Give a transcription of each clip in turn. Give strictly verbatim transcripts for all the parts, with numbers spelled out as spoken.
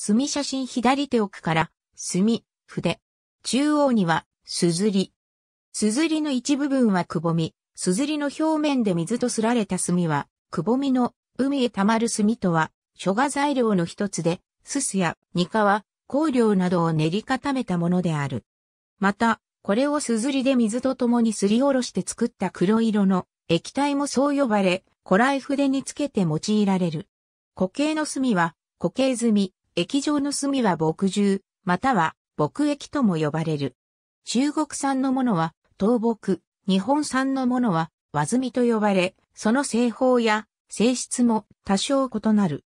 墨写真左手奥から、墨、筆。中央には、すずり。すずりの一部分はくぼみ、すずりの表面で水とすられた墨は、くぼみの海へ溜まる墨とは、書画材料の一つで、すすやにかわ、香料などを練り固めたものである。また、これをすずりで水と共にすりおろして作った黒色の液体もそう呼ばれ、古来筆につけて用いられる。固形の墨は固形墨、液状の墨は墨汁、または墨液とも呼ばれる。中国産のものは陶墨、日本産のものは和墨と呼ばれ、その製法や性質も多少異なる。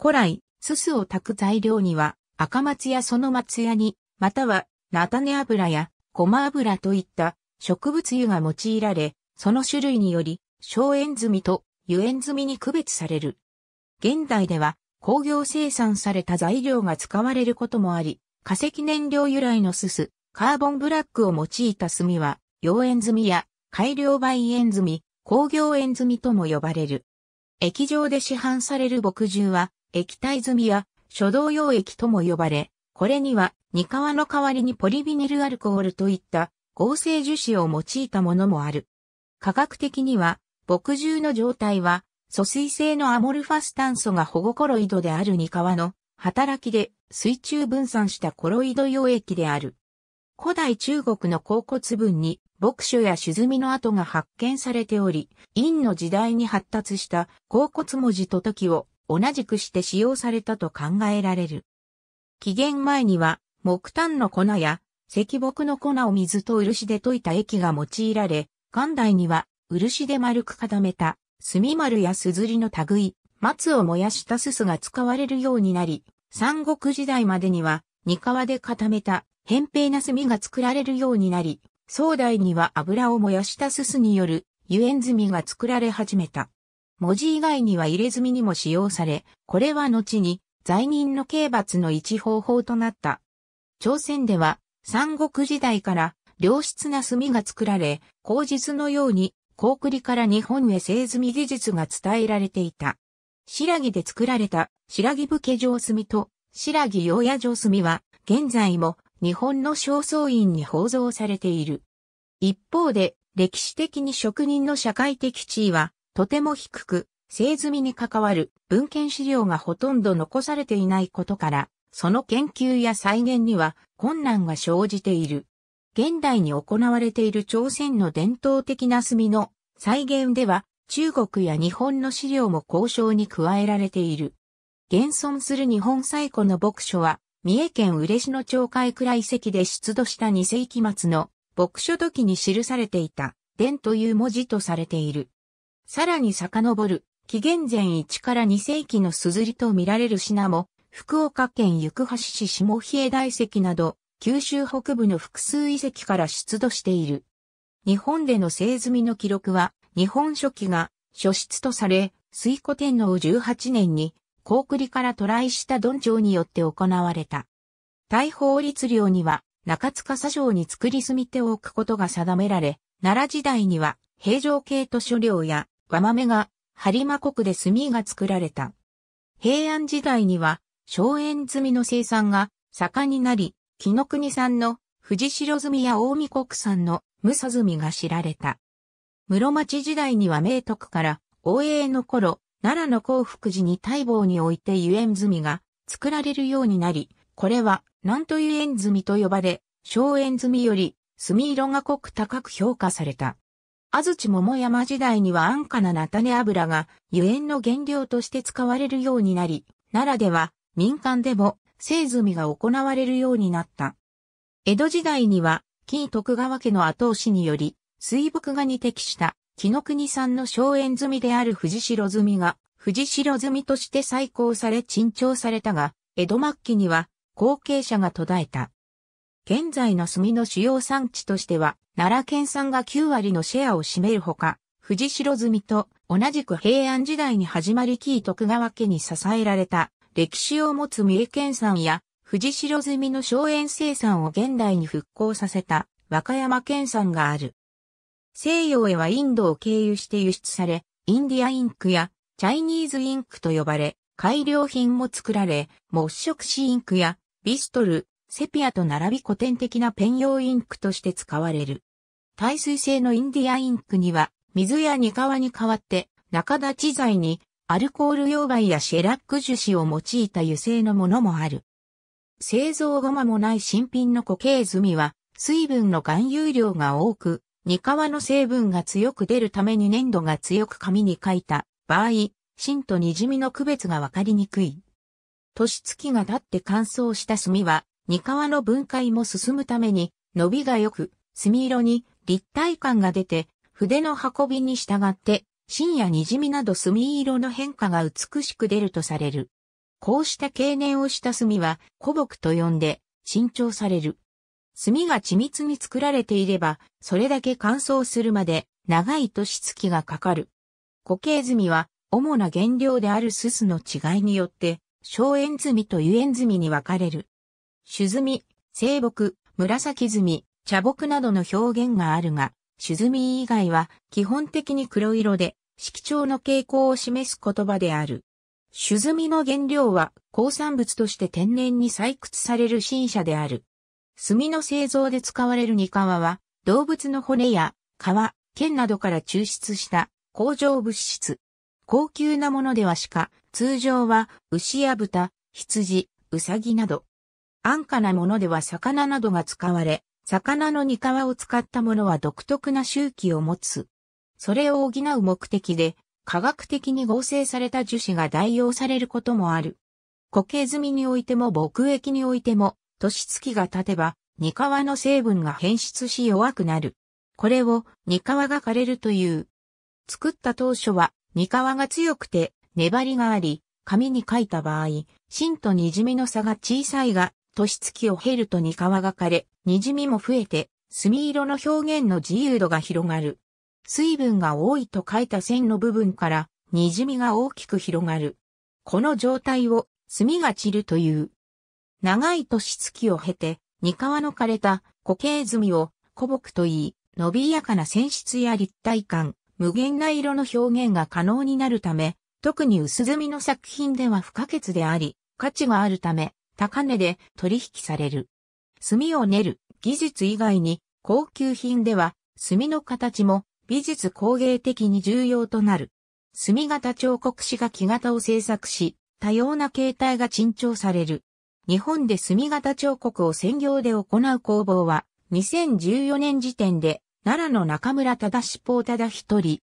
古来、すすを焚く材料には赤松やその松やに、または菜種油やごま油といった植物油が用いられ、その種類により、硝煙墨と油煙墨に区別される。現代では工業生産された材料が使われることもあり、化石燃料由来のすす、カーボンブラックを用いた墨は、溶煙墨や改良媒煙墨、工業煙墨とも呼ばれる。液状で市販される墨汁は、液体墨や書道用液とも呼ばれ、これには、にかわの代わりにポリビニルアルコールといった合成樹脂を用いたものもある。科学的には、墨汁の状態は、疎水性のアモルファス炭素が保護コロイドであるにかわの働きで水中分散したコロイド溶液である。古代中国の甲骨文に墨書や朱墨の跡が発見されており、殷の時代に発達した甲骨文字と時を同じくして使用されたと考えられる。紀元前には木炭の粉や石墨の粉を水と漆で溶いた液が用いられ、元代には漆で丸く固めた墨丸やすずりの類、松を燃やしたすすが使われるようになり、三国時代までにはにかわで固めた扁平な墨が作られるようになり、宋代には油を燃やしたすすによる油煙墨が作られ始めた。文字以外には入れ墨にも使用され、これは後に罪人の刑罰の一方法となった。朝鮮では三国時代から良質な墨が作られ、口実のように高句麗から日本へ製墨技術が伝えられていた。新羅で作られた新羅武家上墨と新羅洋野上墨は現在も日本の正倉院に奉蔵されている。一方で歴史的に職人の社会的地位はとても低く、製墨に関わる文献資料がほとんど残されていないことから、その研究や再現には困難が生じている。現代に行われている朝鮮の伝統的な墨の再現では中国や日本の資料も交渉に加えられている。現存する日本最古の墨書は三重県嬉野町貝倉遺跡で出土したに世紀末の墨書土器に記されていた伝という文字とされている。さらに遡る紀元前いちからに世紀のすずりと見られる品も福岡県行橋市下比叡大遺跡など九州北部の複数遺跡から出土している。日本での製墨の記録は、日本書紀が初出とされ、推古天皇じゅうはちねんに、高句麗から渡来したドン長によって行われた。大宝律令には、中塚砂上に作り墨手を置くことが定められ、奈良時代には、平城京都所領や、和豆が、播磨国で墨が作られた。平安時代には、硝煙墨の生産が盛んになり、紀伊国産の藤代墨や近江国産の武蔵墨が知られた。室町時代には明徳から応永の頃、奈良の興福寺に大坊において油煙墨が作られるようになり、これは南都油煙墨と呼ばれ、硝煙墨より墨色が濃く高く評価された。安土桃山時代には安価な菜種油が油煙の原料として使われるようになり、奈良では民間でも製墨が行われるようになった。江戸時代には、紀伊徳川家の後押しにより、水墨画に適した、紀伊国産の硝煙墨である藤代墨が、藤代墨として再興され珍重されたが、江戸末期には、後継者が途絶えた。現在の墨の主要産地としては、奈良県産がきゅうわりのシェアを占めるほか、藤代墨と同じく平安時代に始まり紀伊徳川家に支えられた。歴史を持つ三重県産や藤代墨の硝煙生産を現代に復興させた和歌山県産がある。西洋へはインドを経由して輸出され、インディアインクやチャイニーズインクと呼ばれ、改良品も作られ、木色紙インクやビストル、セピアと並び古典的なペン用インクとして使われる。耐水性のインディアインクには、水やニカワに代わって、中立ち剤にアルコール溶剤やシェラック樹脂を用いた油性のものもある。製造後間もない新品の固形墨は、水分の含有量が多く、ニカワの成分が強く出るために粘度が強く紙に書いた場合、芯と滲みの区別がわかりにくい。年月が経って乾燥した墨は、ニカワの分解も進むために、伸びが良く、墨色に立体感が出て、筆の運びに従って、芯や滲みなど墨色の変化が美しく出るとされる。こうした経年をした墨は、古木と呼んで、新調される。墨が緻密に作られていれば、それだけ乾燥するまで、長い年月がかかる。固形墨は、主な原料であるススの違いによって、小円墨と油円墨に分かれる。朱墨、青墨、紫墨、茶墨などの表現があるが、朱墨以外は基本的に黒色で、色調の傾向を示す言葉である。朱墨の原料は鉱産物として天然に採掘される辰砂である。墨の製造で使われるニカワは、動物の骨や皮、剣などから抽出した工場物質。高級なものでは鹿、通常は牛や豚、羊、ウサギなど。安価なものでは魚などが使われ、魚のニカワを使ったものは独特な周期を持つ。それを補う目的で、化学的に合成された樹脂が代用されることもある。固形墨においても墨液においても、年月が経てば、ニカワの成分が変質し弱くなる。これを、ニカワが枯れるという。作った当初は、ニカワが強くて、粘りがあり、紙に書いた場合、芯と滲みの差が小さいが、年月を経るとニカワが枯れ、滲みも増えて、墨色の表現の自由度が広がる。水分が多いと書いた線の部分から、滲みが大きく広がる。この状態を、墨が散るという。長い年月を経て、ニカワの枯れた固形墨を古木と言い、伸びやかな線質や立体感、無限な色の表現が可能になるため、特に薄墨の作品では不可欠であり、価値があるため、高値で取引される。墨を練る技術以外に、高級品では墨の形も美術工芸的に重要となる。墨型彫刻師が木型を制作し、多様な形態が珍重される。日本で墨型彫刻を専業で行う工房は、にせんじゅうよねん時点で、奈良の中村忠志ぽうただ一人。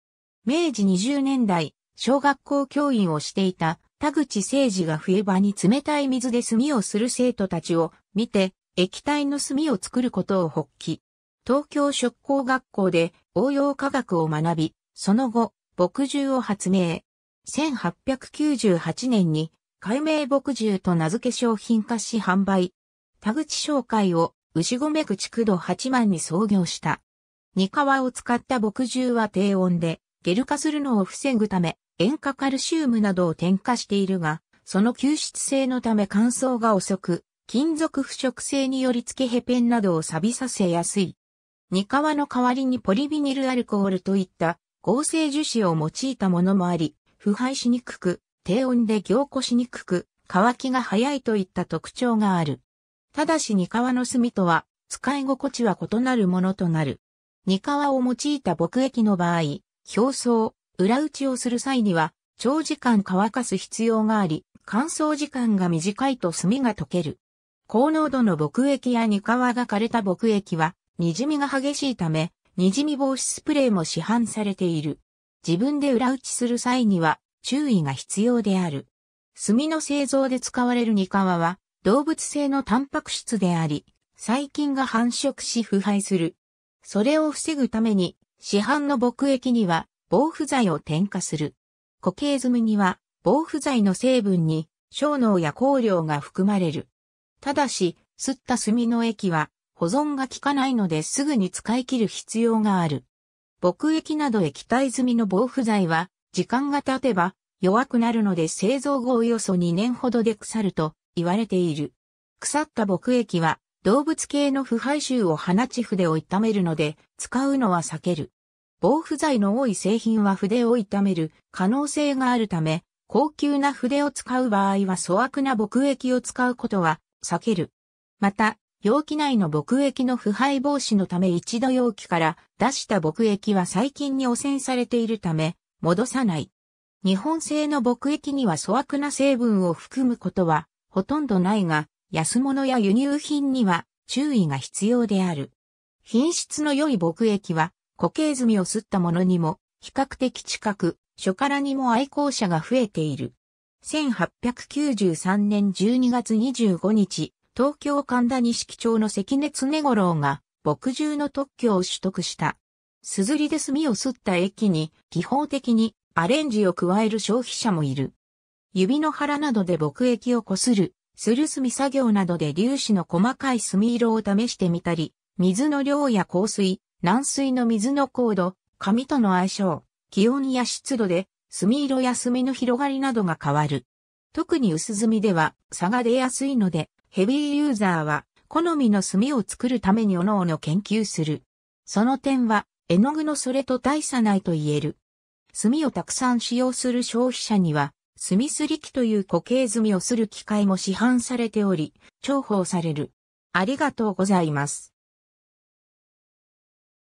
めいじにじゅうねんだい、小学校教員をしていた田口誠二が冬場に冷たい水で墨をする生徒たちを見て、液体の墨を作ることを発起。東京職工学校で応用科学を学び、その後、墨汁を発明。せんはっぴゃくきゅうじゅうはちねんに、改名墨汁と名付け商品化し販売。田口商会を牛込口工藤八幡に創業した。ニカワを使った墨汁は低温で、ゲル化するのを防ぐため、塩化カルシウムなどを添加しているが、その吸湿性のため乾燥が遅く、金属腐食性により付けへペンなどを錆びさせやすい。ニカワの代わりにポリビニルアルコールといった合成樹脂を用いたものもあり、腐敗しにくく、低温で凝固しにくく、乾きが早いといった特徴がある。ただしニカワの墨とは、使い心地は異なるものとなる。ニカワを用いた墨液の場合、表層、裏打ちをする際には、長時間乾かす必要があり、乾燥時間が短いと墨が溶ける。高濃度の墨液やニカワが枯れた墨液は、滲みが激しいため、滲み防止スプレーも市販されている。自分で裏打ちする際には、注意が必要である。墨の製造で使われるニカワは動物性のタンパク質であり、細菌が繁殖し腐敗する。それを防ぐために市販の墨液には防腐剤を添加する。固形墨には防腐剤の成分に樟脳や香料が含まれる。ただし、吸った墨の液は保存が効かないのですぐに使い切る必要がある。墨液など液体済みの防腐剤は時間が経てば弱くなるので製造後およそにねんほどで腐ると言われている。腐った墨液は動物系の腐敗臭を放ち筆を傷めるので使うのは避ける。防腐剤の多い製品は筆を傷める可能性があるため高級な筆を使う場合は粗悪な墨液を使うことは避ける。また、容器内の墨液の腐敗防止のため一度容器から出した墨液は細菌に汚染されているため、戻さない。日本製の墨液には粗悪な成分を含むことはほとんどないが、安物や輸入品には注意が必要である。品質の良い墨液は固形墨を擦ったものにも比較的近く、書からにも愛好者が増えている。せんはっぴゃくきゅうじゅうさんねんじゅうにがつにじゅうごにち、東京神田錦町の関根常五郎が墨汁の特許を取得した。すずりで墨を擦った液に技法的にアレンジを加える消費者もいる。指の腹などで墨液をこする、する墨作業などで粒子の細かい墨色を試してみたり、水の量や硬水、軟水の水の硬度、紙との相性、気温や湿度で墨色や墨の広がりなどが変わる。特に薄墨では差が出やすいので、ヘビーユーザーは好みの墨を作るために各々研究する。その点は絵の具のそれと大差ないと言える。墨をたくさん使用する消費者には、墨すり機という固形墨をする機械も市販されており、重宝される。ありがとうございます。